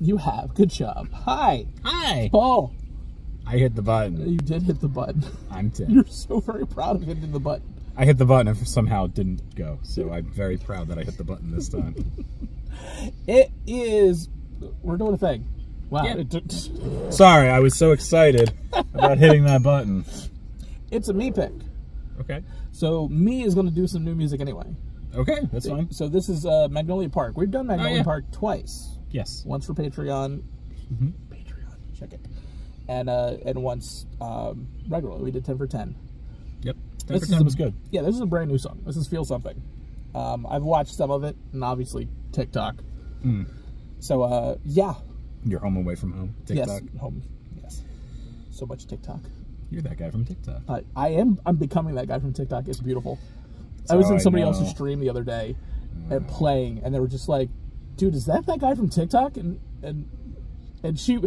You have. Good job. Hi. Hi. Paul. I hit the button. You did hit the button. I'm Tim. You're so very proud of hitting the button. I hit the button and somehow didn't go, so I'm very proud that I hit the button this time. It is... We're doing a thing. Wow. Yeah. Sorry, I was so excited about hitting that button. It's a me pick. Okay. So me is going to do some new music anyway. Okay, that's fine. So this is Magnolia Park. We've done Magnolia Park twice. Yes. Once for Patreon. Mm-hmm. Patreon, check it. And once regularly, we did 10 for 10. Yep, 10 for 10 was good. Yeah, this is a brand new song. This is Feel Something. I've watched some of it, and obviously TikTok. Mm. So yeah. Your home away from home. TikTok. Yes, home. Yes. So much TikTok. You're that guy from TikTok. I am. I'm becoming that guy from TikTok. It's beautiful. That's I was in somebody else's stream the other day, and playing, and they were just like, "Dude, is that guy from TikTok?" And she.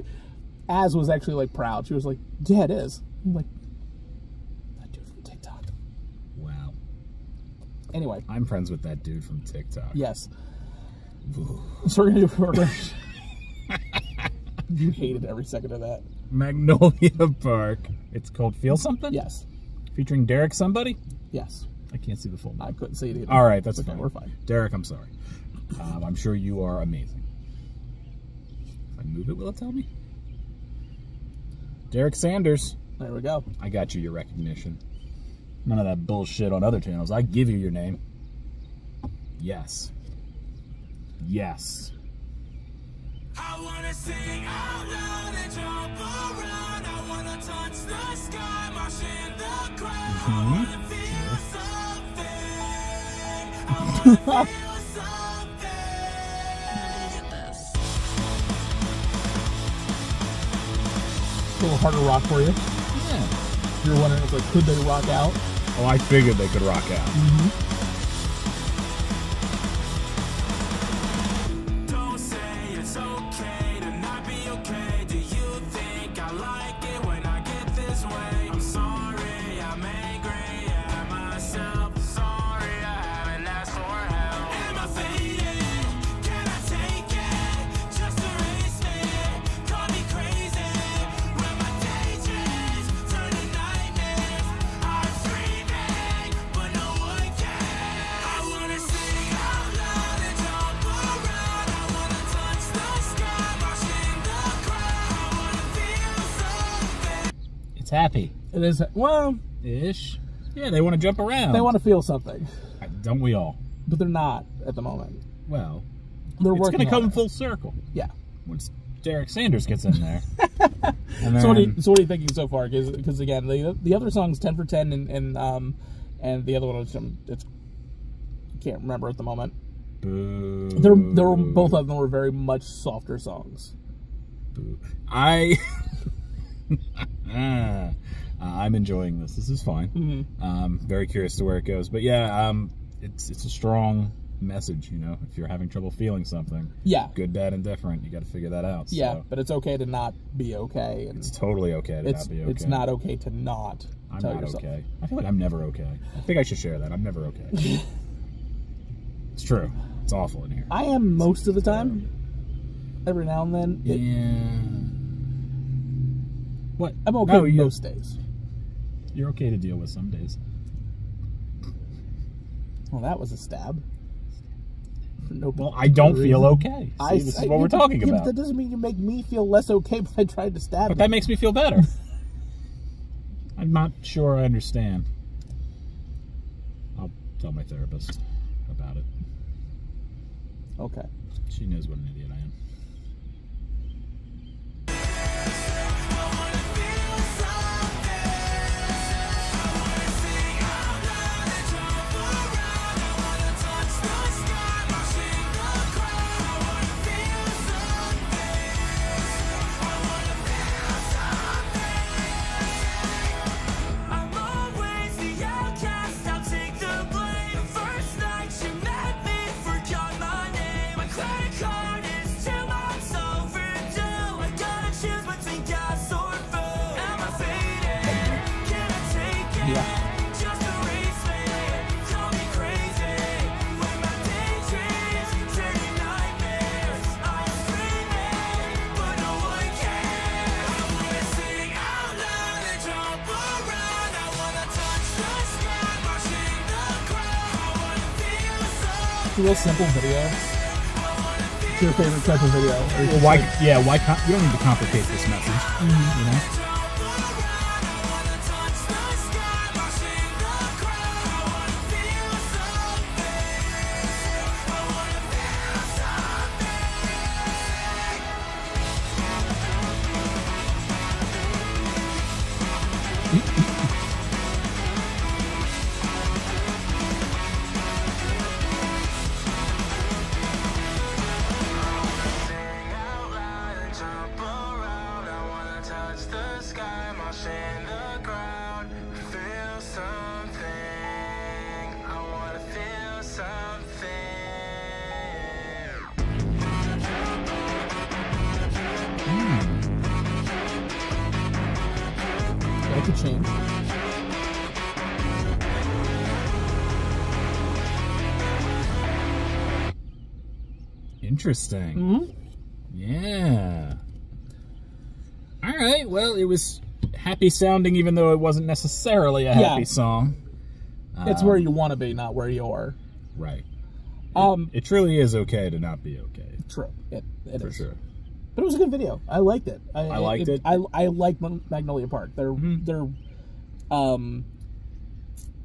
Az was actually like proud. She was like, "Yeah, it is." I'm like, "That dude from TikTok." Wow. Anyway, I'm friends with that dude from TikTok. Yes. Ooh. So we're gonna do. You hated every second of that. Magnolia Park. It's called Feel Something. Yes. Featuring Derek somebody. Yes. I can't see the full name. I couldn't see it either. All right, that's okay. We're fine. Derek, I'm sorry. I'm sure you are amazing. If I move it, will it tell me? Derek Sanders. There we go. I got you your recognition. None of that bullshit on other channels. I give you your name. Yes. Yes. I wanna sing out loud and jump around. I wanna touch the sky, march in the crowd. I wanna feel something. I wanna feel a little harder rock for you. Yeah. You're wondering if, like, could they rock out? Oh, I figured they could rock out. Mm-hmm. Don't say it's okay to not be okay. Do you think I like it when I get this way? I'm sorry, I'm angry at myself. Sorry, I haven't asked for help. Am I faded? Can I take it? Just erase me. Call me crazy. Happy. It is, well, ish. Yeah, they want to jump around. They want to feel something. Don't we all? But they're not at the moment. Well, they're working. It's going to come full circle. Yeah. Once Derek Sanders gets in there. And so what are you thinking so far? Because again, the other song's 10 for 10, and the other one is can't remember at the moment. Boo. They're both of them were very much softer songs. Boo. I'm enjoying this. This is fine. Mm-hmm. Very curious to where it goes, but yeah, it's a strong message. You know, if you're having trouble feeling something, yeah, good, bad, and different, you got to figure that out. So. Yeah, but it's okay to not be okay. And it's totally okay to not be okay. It's not okay to not. I'm not okay. I feel like I'm never okay. I think I should share that. I'm never okay. It's true. It's awful in here. I am most of the time. Every now and then. Yeah. What? I'm okay most days. You're okay to deal with some days. Well, that was a stab. No, well, I don't feel okay. See, this is what we're talking about. That doesn't mean you make me feel less okay by trying to stab me. But that makes me feel better. I'm not sure I understand. I'll tell my therapist about it. Okay. She knows what an idiot I am. It's a real simple video. It's your favorite type of video. Well, why? Like, yeah, why? You don't need to complicate this message. Mm-hmm. You know. Interesting. Mm-hmm. Yeah. All right. Well, it was happy sounding, even though it wasn't necessarily a happy song. It's where you want to be, not where you are. Right. It truly is okay to not be okay. True. It is for sure. But it was a good video. I liked it. I like Magnolia Park.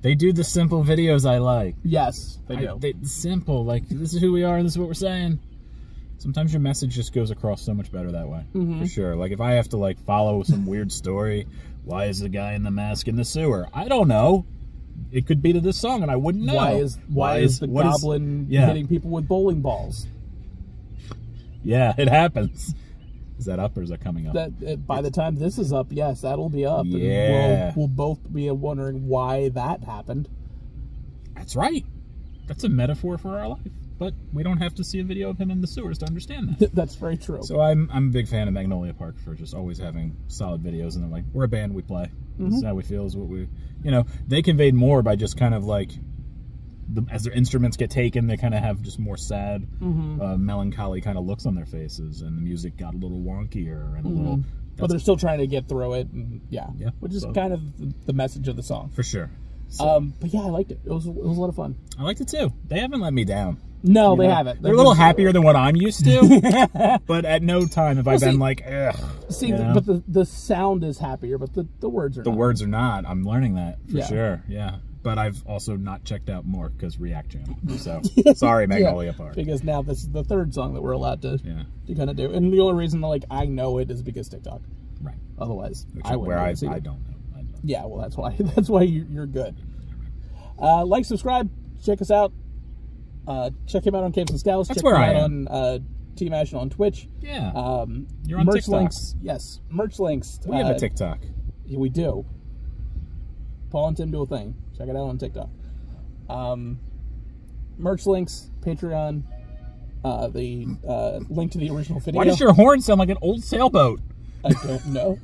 They do the simple videos I like. Yes, they do. Simple. Like, this is who we are. This is what we're saying. Sometimes your message just goes across so much better that way. Mm-hmm. For sure. Like, if I have to, like, follow some weird story, why is the guy in the mask in the sewer? I don't know. It could be to this song, and I wouldn't know. Why is the goblin hitting people with bowling balls? Yeah, it happens. Is that up, or is that coming up? By the time this is up, yes, that'll be up. Yeah. And we'll both be wondering why that happened. That's right. That's a metaphor for our life. But we don't have to see a video of him in the sewers to understand that. That's very true. So I'm a big fan of Magnolia Park for just always having solid videos. And they're like, we're a band, we play. Mm-hmm. This is how we feel. Is what we, you know, they conveyed more by just kind of like, as their instruments get taken, they kind of have just more sad, mm-hmm, melancholy kind of looks on their faces. And the music got a little wonkier and mm-hmm, a little... But they're still trying to get through it. And, yeah. Which is kind of the message of the song. For sure. So. But yeah, I liked it. It was a lot of fun. I liked it too. They haven't let me down. No, you know, they haven't. They're a little happier than what I'm used to, but at no time have I been like, ugh. See, you know? But the sound is happier, but the words are not. The words are not. I'm learning that for sure, yeah. But I've also not checked out more because React Jam. So, sorry, Magnolia Park. Because now this is the third song that we're allowed to kind of do. And the only reason that, like, I know it is because TikTok. Right. Otherwise, I don't know. Yeah, well, that's why you're good. Like, subscribe, check us out. Check him out on Capes and Scowls. That's check where him I out am. On Team Ashen on Twitch. Yeah. You're on merch TikTok. Links, yes, merch links. We have a TikTok. We do. Paul and Tim do a thing. Check it out on TikTok. Merch links, Patreon, the link to the original video. Why does your horn sound like an old sailboat? I don't know.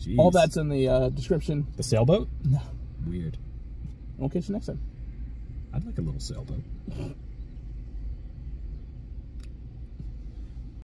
Jeez. All that's in the description. The sailboat? No. Weird. We'll catch you next time. I'd like a little sailboat.